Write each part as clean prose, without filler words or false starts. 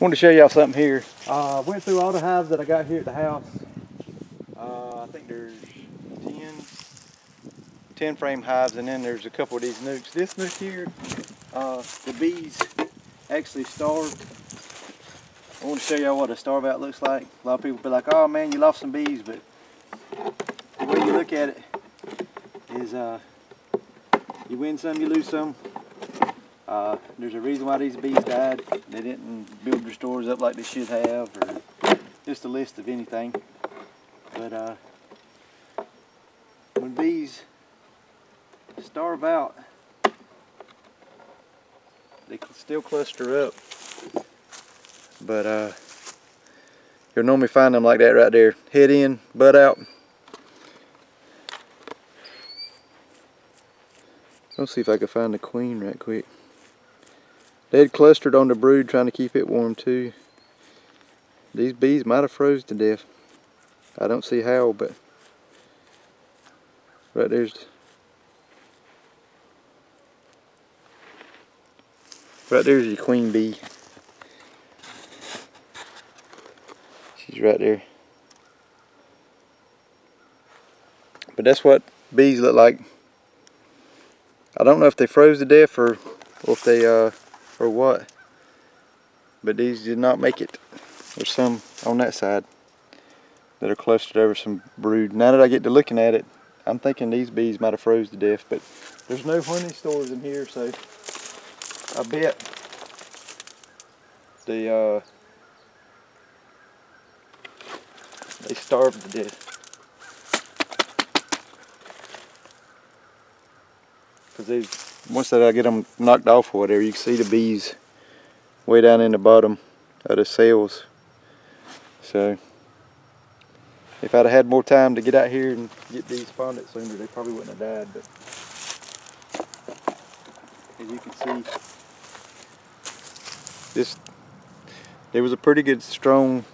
Wanted to show y'all something here. I went through all the hives that I got here at the house. I think there's 10 frame hives, and then there's a couple of these nukes. This nuke here, the bees actually starved. I want to show y'all what a starve out looks like. A lot of people be like, oh man, you lost some bees, but the way you look at it is you win some, you lose some. There's a reason why these bees died. They didn't build their stores up like they should have, or just a list of anything. But when bees starve out, they can still cluster up. But you'll normally find them like that right there. Head in, butt out. Let's see if I can find the queen right quick. They had clustered on the brood trying to keep it warm too. These bees might have froze to death. I don't see how, but right there's your queen bee. She's right there. But that's what bees look like. I don't know if they froze to death or if they or what, but these did not make it. There's some on that side that are clustered over some brood. Now that I get to looking at it, I'm thinking these bees might have froze to death, but there's no honey stores in here, so I bet they starved to death. Because once that I get them knocked off or whatever, you can see the bees way down in the bottom of the cells. So if I'd have had more time to get out here and get these spawned sooner, they probably wouldn't have died. But as you can see, there was a pretty good strong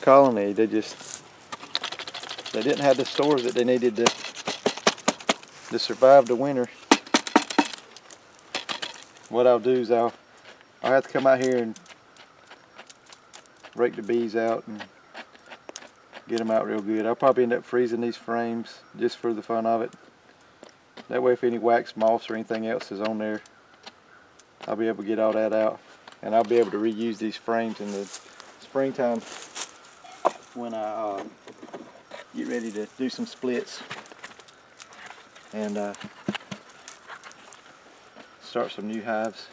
colony. They didn't have the stores that they needed to survive the winter. What I'll do is I'll have to come out here and break the bees out and get them out real good. I'll probably end up freezing these frames just for the fun of it. That way if any wax moss or anything else is on there, I'll be able to get all that out. And I'll be able to reuse these frames in the springtime when I get ready to do some splits and start some new hives.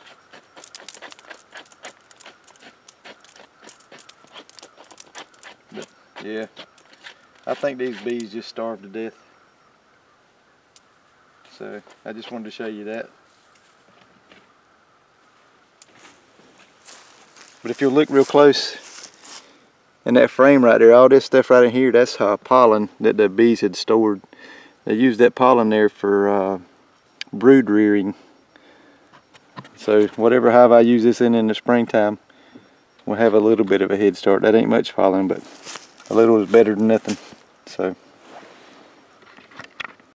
But yeah, I think these bees just starved to death. So I just wanted to show you that. But if you look real close in that frame right there, all this stuff right in here, that's pollen that the bees had stored. They used that pollen there for brood rearing. So whatever hive I use this in the springtime, we'll have a little bit of a head start. That ain't much pollen, but a little is better than nothing. So.